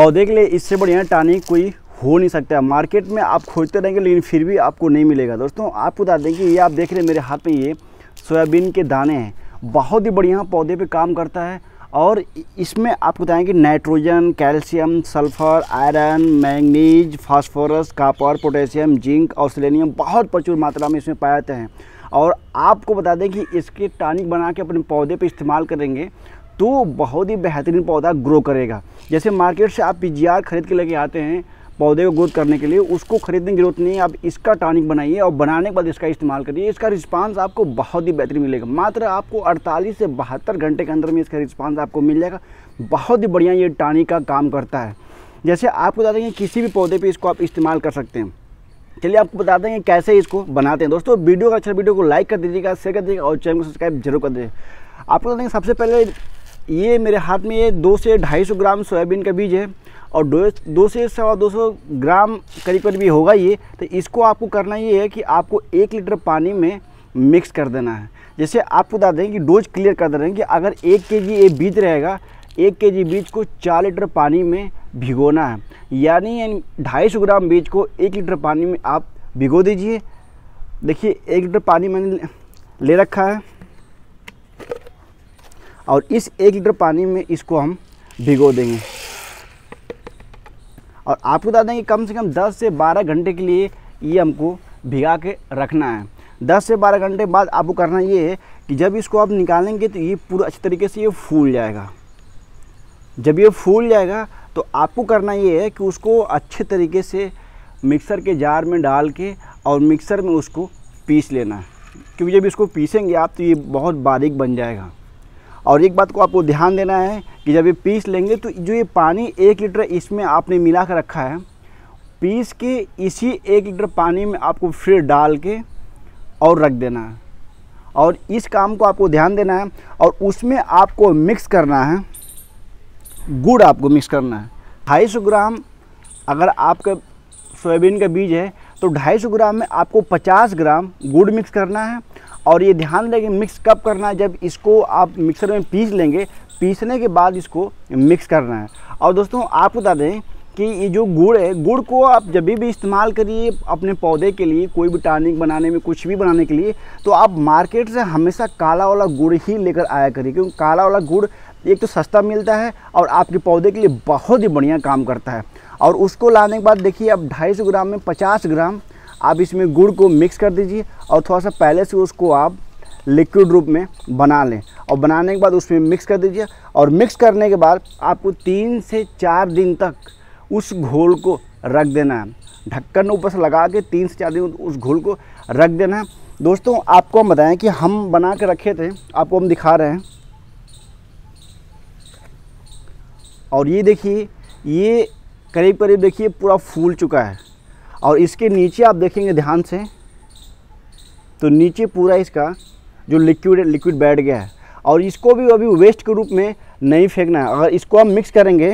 और देख ले, इससे बढ़िया टॉनिक कोई हो नहीं सकता। मार्केट में आप खोजते रहेंगे लेकिन फिर भी आपको नहीं मिलेगा। दोस्तों आपको बता दें कि ये आप देख रहे हैं मेरे हाथ में, ये सोयाबीन के दाने हैं, बहुत ही बढ़िया पौधे पे काम करता है। और इसमें आपको बताएं कि nitrogen, calcium, sulphur, iron, manganese, phosphorus, copper, potassium, zinc और सेलेनियम बहुत प्रचुर मात्रा में इसमें पाए जाते हैं। और आपको बता दें कि इसके टॉनिक बना के अपने पौधे पे इस्तेमाल करेंगे तो बहुत ही बेहतरीन पौधा ग्रो करेगा। जैसे मार्केट से आप PGR खरीद के लेके आते हैं पौधे को ग्रोथ करने के लिए, उसको खरीदने की ज़रूरत नहीं है। आप इसका टॉनिक बनाइए और बनाने के बाद इसका इस्तेमाल करिए। इसका रिस्पांस आपको बहुत ही बेहतरीन मिलेगा। मात्र आपको 48 से 72 घंटे के अंदर में इसका रिस्पांस आपको मिल जाएगा। बहुत ही बढ़िया ये टॉनिक का काम करता है। जैसे आपको बता देंगे किसी भी पौधे पर इसको आप इस्तेमाल कर सकते हैं। चलिए आपको बता देंगे कैसे इसको बनाते हैं। दोस्तों वीडियो अगर अच्छा, वीडियो को लाइक कर दीजिएगा, शेयर कर दीजिएगा और चैनल को सब्सक्राइब जरूर कर दीजिएगा। आपको बता देंगे सबसे पहले ये मेरे हाथ में ये 200 से 250 ग्राम सोयाबीन का बीज है और 200 से 225 ग्राम करीब करीब होगा ये। तो इसको आपको करना ये है कि आपको 1 लीटर पानी में मिक्स कर देना है। जैसे आपको बता दें कि डोज क्लियर कर दे रहे हैं कि अगर 1 kg ये बीज रहेगा, 1 kg बीज को 4 लीटर पानी में भिगोना है। यानी 250 ग्राम बीज को 1 लीटर पानी में आप भिगो दीजिए। देखिए 1 लीटर पानी मैंने ले रखा है और इस 1 लीटर पानी में इसको हम भिगो देंगे। और आपको बता दें कि कम से कम 10 से 12 घंटे के लिए ये हमको भिगा के रखना है। 10 से 12 घंटे बाद आपको करना ये है कि जब इसको आप निकालेंगे तो ये पूरा अच्छी तरीके से ये फूल जाएगा। जब ये फूल जाएगा तो आपको करना ये है कि उसको अच्छे तरीके से मिक्सर के जार में डाल के और मिक्सर में उसको पीस लेना है, क्योंकि जब इसको पीसेंगे आप तो ये बहुत बारीक बन जाएगा। और एक बात को आपको ध्यान देना है कि जब ये पीस लेंगे तो जो ये पानी 1 लीटर इसमें आपने मिला कर रखा है, पीस के इसी 1 लीटर पानी में आपको फिर डाल के और रख देना है। और इस काम को आपको ध्यान देना है और उसमें आपको मिक्स करना है, गुड़ आपको मिक्स करना है। 250 ग्राम अगर आपका सोयाबीन का बीज है तो 250 ग्राम में आपको 50 ग्राम गुड़ मिक्स करना है। और ये ध्यान रखें मिक्स कब करना है, जब इसको आप मिक्सर में पीस लेंगे, पीसने के बाद इसको मिक्स करना है। और दोस्तों आपको बता दें कि ये जो गुड़ है, गुड़ को आप जब भी इस्तेमाल करिए अपने पौधे के लिए, कोई भी टॉनिक बनाने में, कुछ भी बनाने के लिए, तो आप मार्केट से हमेशा काला वाला गुड़ ही लेकर आया करिए। क्योंकि काला वाला गुड़ एक तो सस्ता मिलता है और आपके पौधे के लिए बहुत ही बढ़िया काम करता है। और उसको लाने के बाद देखिए आप 250 ग्राम में 50 ग्राम आप इसमें गुड़ को मिक्स कर दीजिए और थोड़ा सा पहले से उसको आप लिक्विड रूप में बना लें। और बनाने के बाद उसमें मिक्स कर दीजिए। और मिक्स करने के बाद आपको 3 से 4 दिन तक उस घोल को रख देना है, ढक्कन ऊपर से लगा के 3 से 4 दिन उस घोल को रख देना है। दोस्तों आपको हम बताएं कि हम बना के रखे थे, आपको हम दिखा रहे हैं। और ये देखिए ये करीब करीब देखिए पूरा फूल चुका है। और इसके नीचे आप देखेंगे ध्यान से तो नीचे पूरा इसका जो लिक्विड बैठ गया है। और इसको भी अभी वेस्ट के रूप में नहीं फेंकना है। अगर इसको हम मिक्स करेंगे,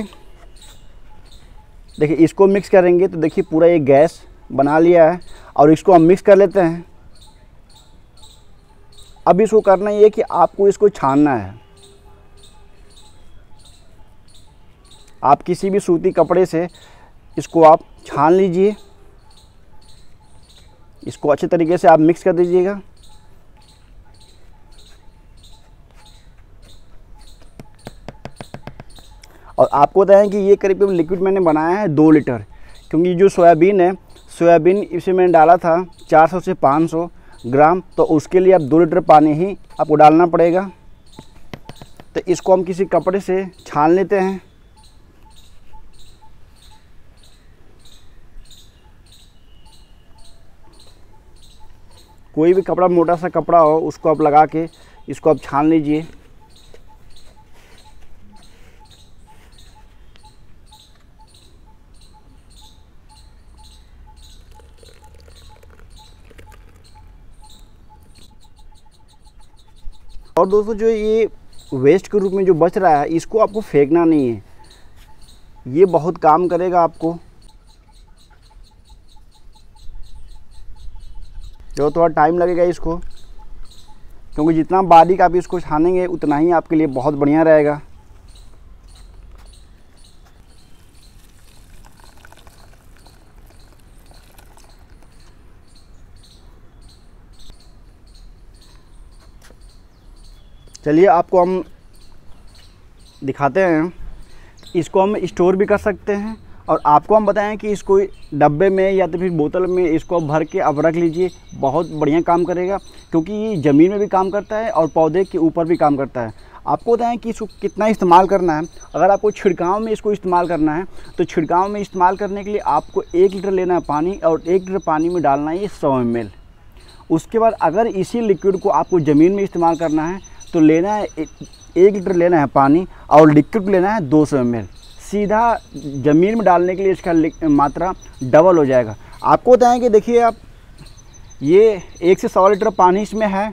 देखिए इसको मिक्स करेंगे तो देखिए पूरा ये गैस बना लिया है। और इसको हम मिक्स कर लेते हैं। अब इसको करना ये है कि आपको इसको छानना है। आप किसी भी सूती कपड़े से इसको आप छान लीजिए। इसको अच्छे तरीके से आप मिक्स कर दीजिएगा। और आपको बताएं कि ये करीब लिक्विड मैंने बनाया है 2 लीटर, क्योंकि जो सोयाबीन है, सोयाबीन इसे मैंने डाला था 400 से 500 ग्राम, तो उसके लिए आप 2 लीटर पानी ही आपको डालना पड़ेगा। तो इसको हम किसी कपड़े से छान लेते हैं। कोई भी कपड़ा, मोटा सा कपड़ा हो, उसको आप लगा के इसको आप छान लीजिए। और दोस्तों जो ये वेस्ट के रूप में जो बच रहा है, इसको आपको फेंकना नहीं है, ये बहुत काम करेगा आपको। जो थोड़ा टाइम लगेगा इसको, क्योंकि जितना बारीक आप इसको छानेंगे उतना ही आपके लिए बहुत बढ़िया रहेगा। चलिए आपको हम दिखाते हैं। इसको हम स्टोर भी कर सकते हैं और आपको हम बताएं कि इसको डब्बे में या तो फिर बोतल में इसको भर के आप रख लीजिए, बहुत बढ़िया काम करेगा क्योंकि ये ज़मीन में भी काम करता है और पौधे के ऊपर भी काम करता है। आपको बताएं कि इसको कितना इस्तेमाल करना है। अगर आपको छिड़काव में इसको इस्तेमाल करना है तो छिड़काव में इस्तेमाल करने के लिए आपको 1 लीटर लेना है पानी और 1 लीटर पानी में डालना है 100 ml। उसके बाद अगर इसी लिक्विड को आपको ज़मीन में इस्तेमाल करना है तो लेना है 1 लीटर लेना है पानी और लिक्विड लेना है 200 ml। सीधा ज़मीन में डालने के लिए इसका मात्रा डबल हो जाएगा। आपको बताएं कि देखिए आप ये 1 से 100 लीटर पानी इसमें है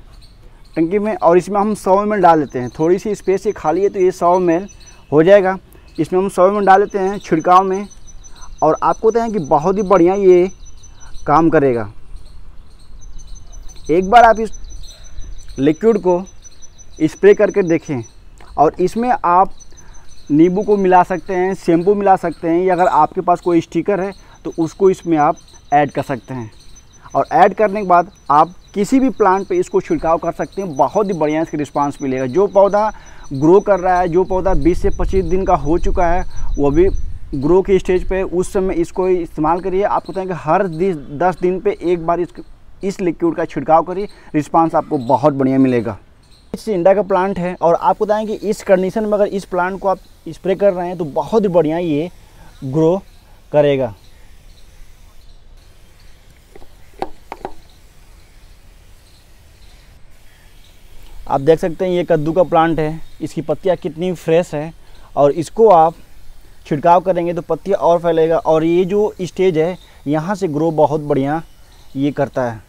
टंकी में और इसमें हम 100 ml डाल देते हैं। थोड़ी सी स्पेस ये खाली है तो ये 100 ml हो जाएगा। इसमें हम 100 ml डाल देते हैं छिड़काव में और आपको बताएं कि बहुत ही बढ़िया ये काम करेगा। एक बार आप इस लिक्विड को स्प्रे करके देखें और इसमें आप नींबू को मिला सकते हैं, शैम्पू मिला सकते हैं या अगर आपके पास कोई स्टिकर है तो उसको इसमें आप ऐड कर सकते हैं। और ऐड करने के बाद आप किसी भी प्लांट पे इसको छिड़काव कर सकते हैं। बहुत ही बढ़िया इसका रिस्पांस मिलेगा। जो पौधा ग्रो कर रहा है, जो पौधा 20 से 25 दिन का हो चुका है, वो भी ग्रो के स्टेज पे, उस समय इसको इस्तेमाल करिए। आपको बताएं कि हर 10 दिन पर एक बार इस लिक्विड का छिड़काव करिए, रिस्पांस आपको बहुत बढ़िया मिलेगा। इस इंडा का प्लांट है और आपको बताएं कि इस कंडीशन में अगर इस प्लांट को आप स्प्रे कर रहे हैं तो बहुत ही बढ़िया ये ग्रो करेगा। आप देख सकते हैं ये कद्दू का प्लांट है, इसकी पत्तियाँ कितनी फ्रेश है और इसको आप छिड़काव करेंगे तो पत्तियाँ और फैलेगा और ये जो स्टेज है यहाँ से ग्रो बहुत बढ़िया ये करता है।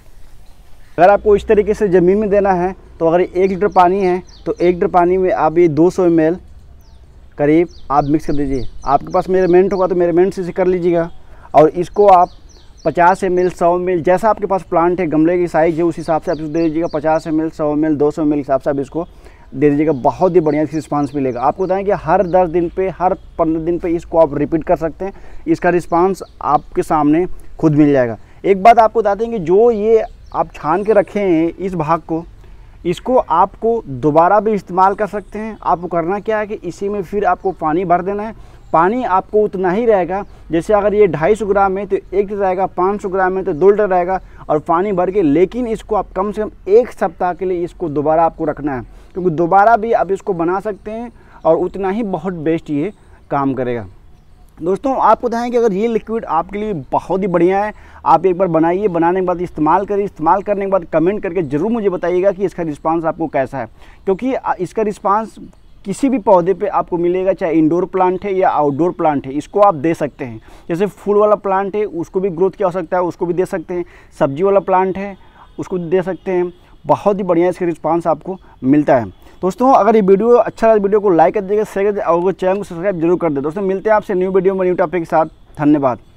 अगर आपको इस तरीके से ज़मीन में देना है तो अगर 1 लीटर पानी है तो 1 लीटर पानी में आप ये 200 ml करीब आप मिक्स कर दीजिए। आपके पास मेजरमेंट होगा तो मेजरमेंट से कर लीजिएगा और इसको आप 50 ml 100 ml जैसा आपके पास प्लांट है, गमले की साइज़ है, उस हिसाब से आप इसको दे दीजिएगा। 50 ml 100 ml 200 ml हिसाब से आप इसको दे दीजिएगा। बहुत ही बढ़िया इसका रिस्पांस मिलेगा। आपको बताएं कि हर 10 दिन पे, हर 15 दिन पे इसको आप रिपीट कर सकते हैं। इसका रिस्पांस आपके सामने खुद मिल जाएगा। एक बात आपको बता दें कि जो ये आप छान के रखे हैं इस भाग को, इसको आपको दोबारा भी इस्तेमाल कर सकते हैं। आपको करना क्या है कि इसी में फिर आपको पानी भर देना है। पानी आपको उतना ही रहेगा, जैसे अगर ये 250 ग्राम है तो 1 लीटर रहेगा, 500 ग्राम है तो 2 लीटर रहेगा और पानी भर के। लेकिन इसको आप कम से कम 1 सप्ताह के लिए इसको दोबारा आपको रखना है क्योंकि दोबारा भी आप इसको बना सकते हैं और उतना ही बहुत बेस्ट ये काम करेगा। दोस्तों आपको बताएं कि अगर ये लिक्विड आपके लिए बहुत ही बढ़िया है, आप एक बार बनाइए, बनाने के बाद इस्तेमाल करिए। इस्तेमाल करने के बाद कमेंट करके ज़रूर मुझे बताइएगा कि इसका रिस्पांस आपको कैसा है, क्योंकि इसका रिस्पांस किसी भी पौधे पे आपको मिलेगा, चाहे इंडोर प्लांट है या आउटडोर प्लांट है। इसको आप दे सकते हैं। जैसे फूल वाला प्लांट है उसको भी ग्रोथ की आवश्यकता है, उसको भी दे सकते हैं। सब्जी वाला प्लांट है उसको दे सकते हैं। बहुत ही बढ़िया इसका रिस्पांस आपको मिलता है। दोस्तों अगर ये वीडियो अच्छा लगा वीडियो को लाइक कर दीजिएगा, शेयर कर दीजिएगा और चैनल को सब्सक्राइब जरूर कर दें। दोस्तों मिलते हैं आपसे न्यू वीडियो में न्यू टॉपिक के साथ। धन्यवाद।